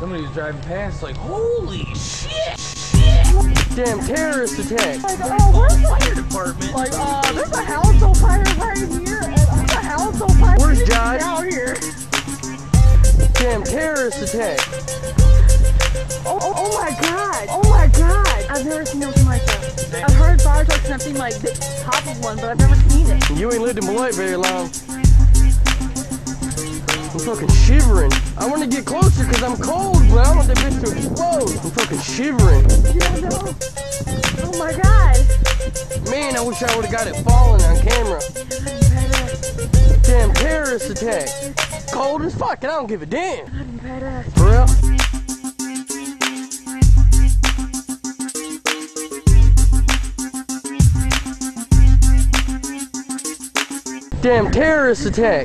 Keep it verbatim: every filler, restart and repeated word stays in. Somebody was driving past like, holy shit! Damn terrorist attack! Like, oh, where's the fire department? Like, uh, there's a house on fire right here, and there's a house on fire where's Josh? Out here. Damn terrorist attack! Oh, oh, oh my god! Oh my god! I've never seen nothing like that. I've heard fire trucks and I've seen like the top of one, but I've never seen it. You ain't lived in Beloit very long. I'm fucking shivering. I want to get closer because I'm cold, but I want that bitch to explode. I'm fucking shivering. Yeah, no. Oh my god. Man, I wish I would have got it falling on camera. Badass. Damn terrorist attack. Cold as fuck, and I don't give a damn. Badass. For real? Damn terrorist attack.